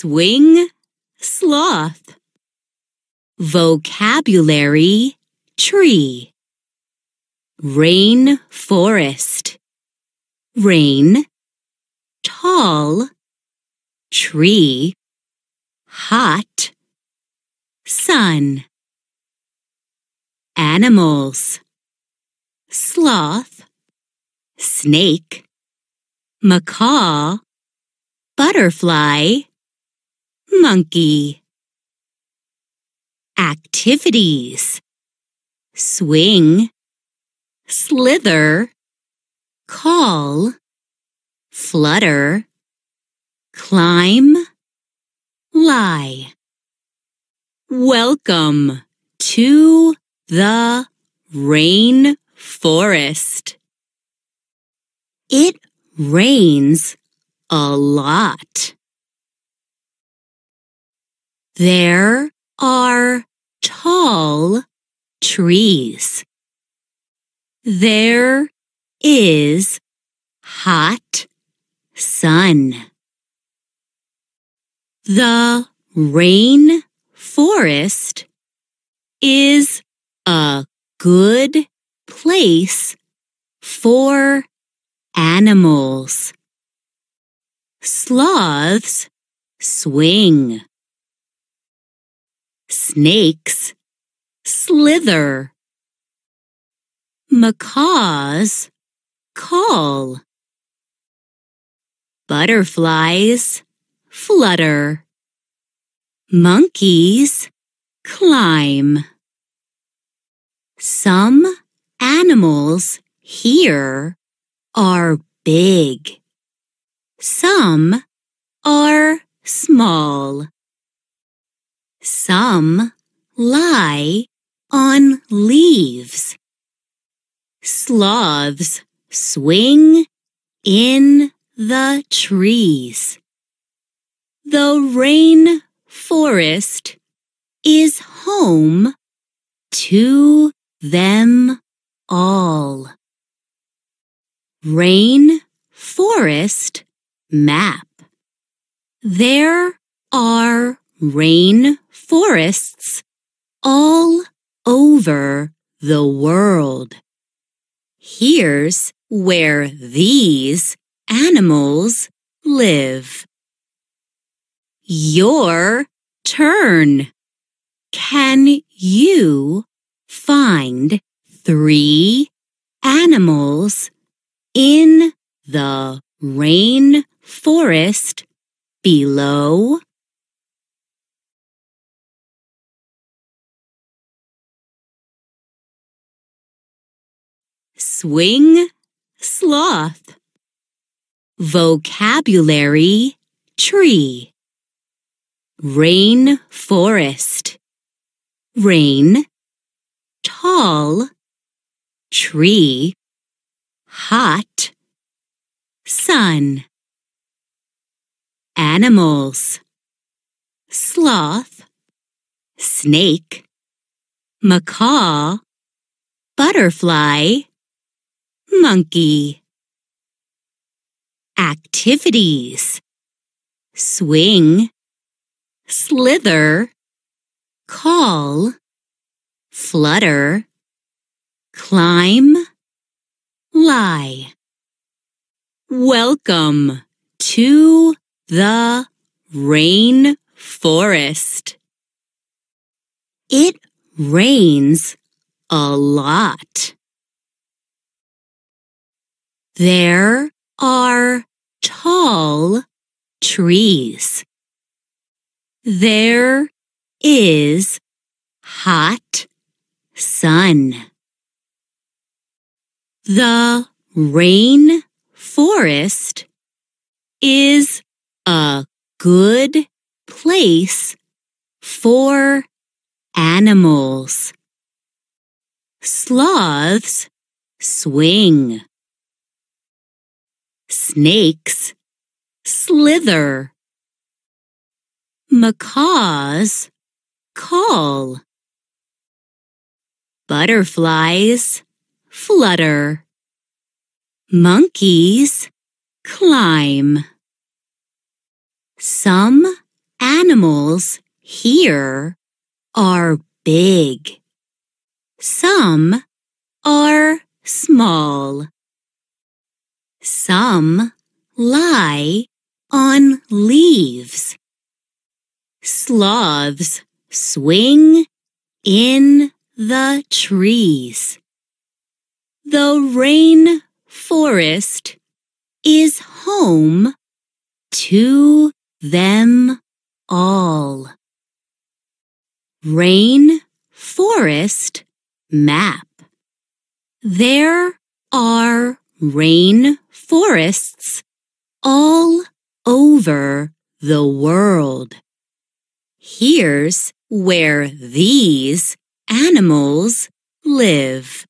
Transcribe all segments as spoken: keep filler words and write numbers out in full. Swing sloth. Vocabulary tree. Rain forest. Rain, tall, tree, hot, sun. Animals. Sloth, snake, macaw, butterfly, monkey. Activities. Swing, slither, call, flutter, climb, lie. Welcome to the rain forest. It rains a lot. There are tall trees. There is hot sun. The rain forest is a good place for animals. Sloths swing. Snakes slither. Macaws call. Butterflies flutter. Monkeys climb. Some animals here are big. Some are small. Some lie on leaves. Sloths swing in the trees. The rain forest is home to them all. Rain forest map. There are rain forests all over the world. Here's where these animals live. Your turn. Can you find three animals in the rain forest below? Swing sloth. Vocabulary tree. Rain forest. Rain, tall, tree, hot, sun. Animals. Sloth, snake, macaw, butterfly, monkey. Activities. Swing, slither, call, flutter, climb, lie. Welcome to the rain forest. It rains a lot. There are tall trees. There is hot sun. The rain forest is a good place for animals. Sloths swing. Snakes slither. Macaws call. Butterflies flutter. Monkeys climb. Some animals here are big. Some are small. Some lie on leaves. Sloths swing in the trees. The rain forest is home to them all. Rain forest map. There are rain forests all over the world. Here's where these animals live.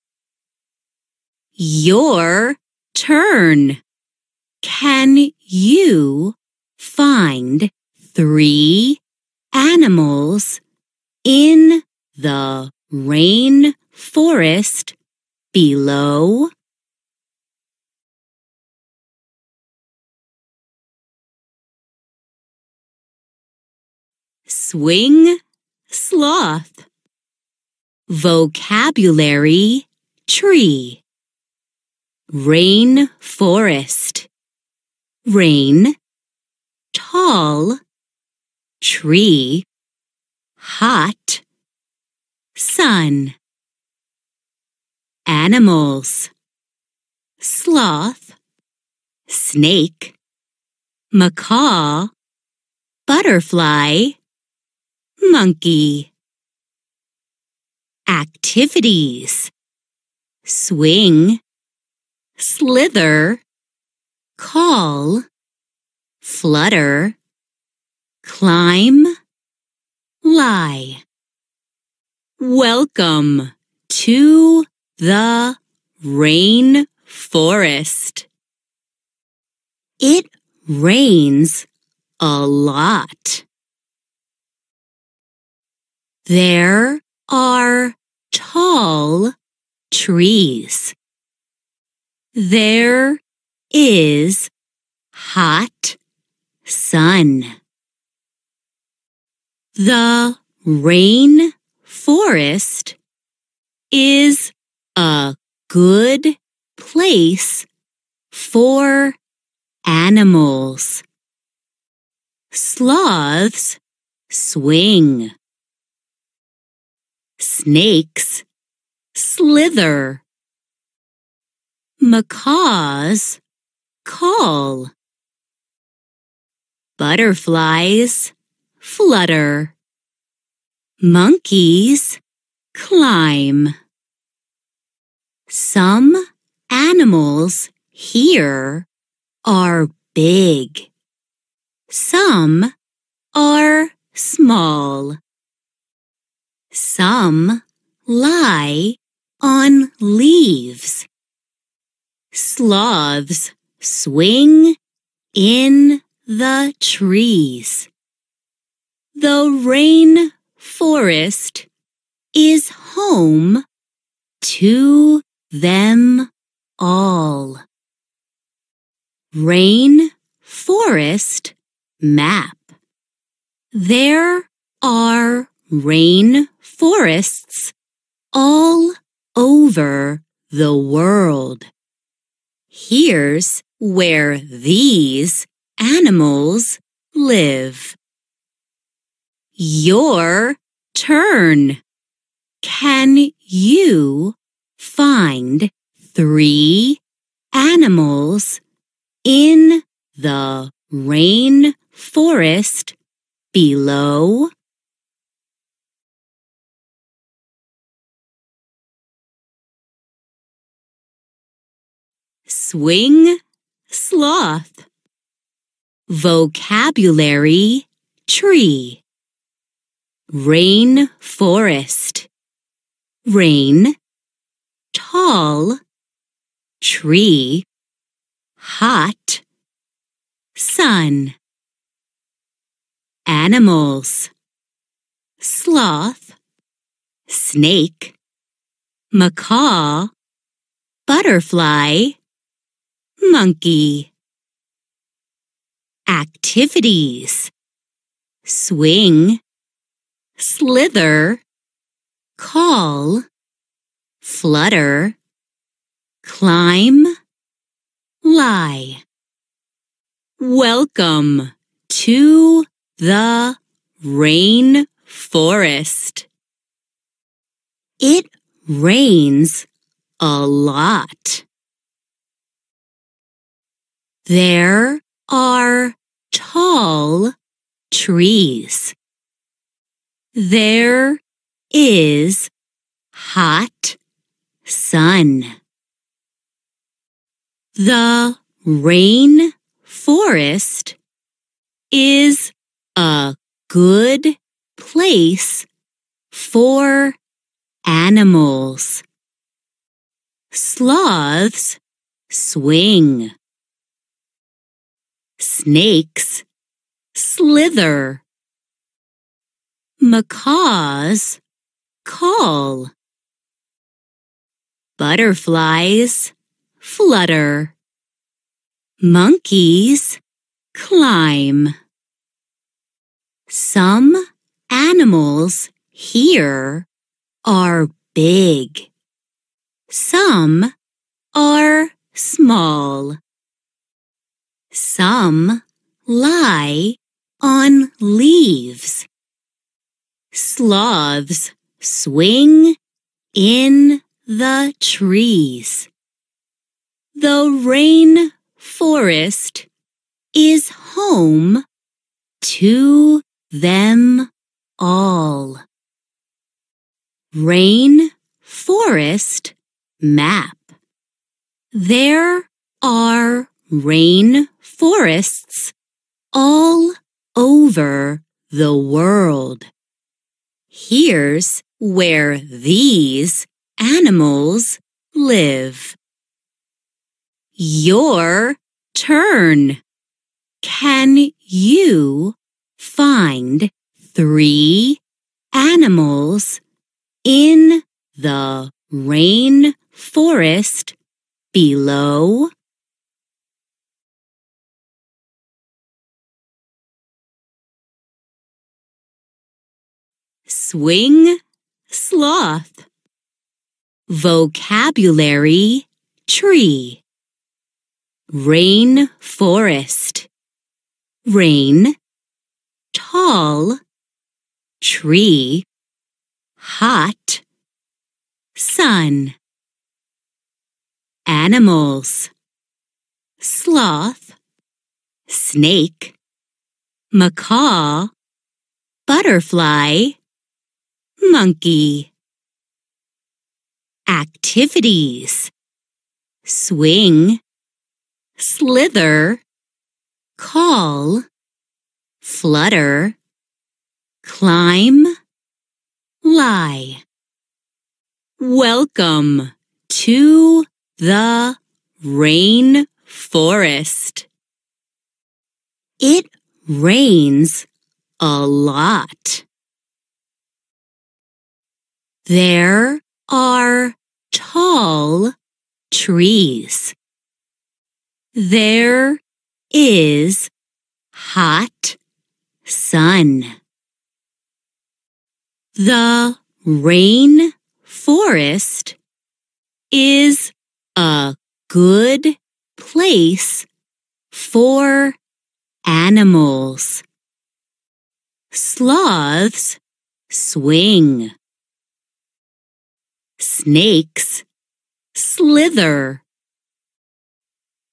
Your turn. Can you find three animals in the rain forest below? Swing sloth. Vocabulary tree. Rain forest. Rain. Tall. Tree. Hot. Sun. Animals. Sloth. Snake. Macaw. Butterfly. Monkey. Activities. Swing. Slither. Call. Flutter. Climb. Lie. Welcome to the rain forest. It rains a lot. There are tall trees. There is hot sun. The rain forest is a good place for animals. Sloths swing. Snakes slither. Macaws call. Butterflies flutter. Monkeys climb. Some animals here are big. Some are small. Some lie on leaves. Sloths swing in the trees. The rain forest is home to them all. Rain forest map. There are rain forests all over the world. Here's where these animals live. Your turn. Can you find three animals in the rain forest below? Swing sloth. Vocabulary tree. Rain forest. Rain. Tall. Tree. Hot. Sun. Animals. Sloth. Snake. Macaw. Butterfly. Monkey. Activities. swing, slither, call, flutter, climb, lie. Welcome to the rain forest. It rains a lot. There are tall trees. There is hot sun. The rain forest is a good place for animals. Sloths swing. Snakes slither. Macaws call. Butterflies flutter. Monkeys climb. Some animals here are big. Some are small. Some lie on leaves. Sloths swing in the trees. The rain forest is home to them all. Rain forest map. There are rain forests all over the world. Here's where these animals live. Your turn. Can you find three animals in the rain forest below? Swing sloth. Vocabulary tree. Rain forest. Rain. Tall. Tree. Hot. Sun. Animals. Sloth. Snake. Macaw. Butterfly. Monkey. Activities. Swing. Slither. Call. Flutter. Climb. Lie. Welcome to the rain forest. It rains a lot. There are tall trees. There is hot sun. The rain forest is a good place for animals. Sloths swing. Snakes slither.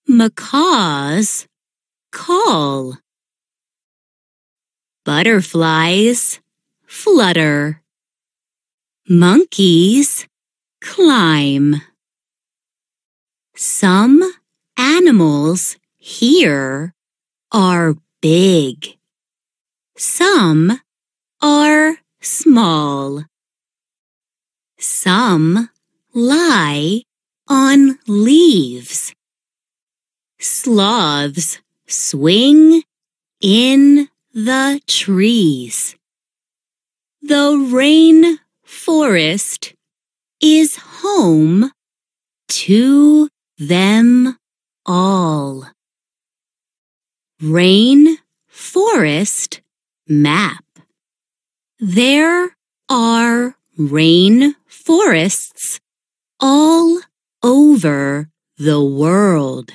Macaws call. Butterflies flutter. Monkeys climb. Some animals here are big. Some are small. Some lie on leaves. Sloths swing in the trees. The rain forest is home to them all. Rain forest map. There are rain forests all over the world.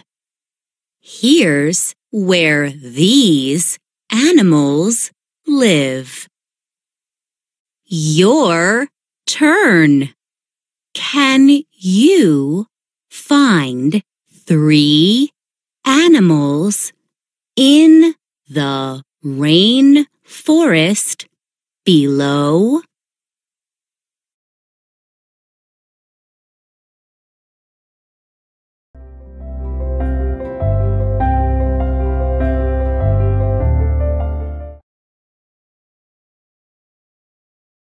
Here's where these animals live. Your turn. Can you find three animals in the rain forest below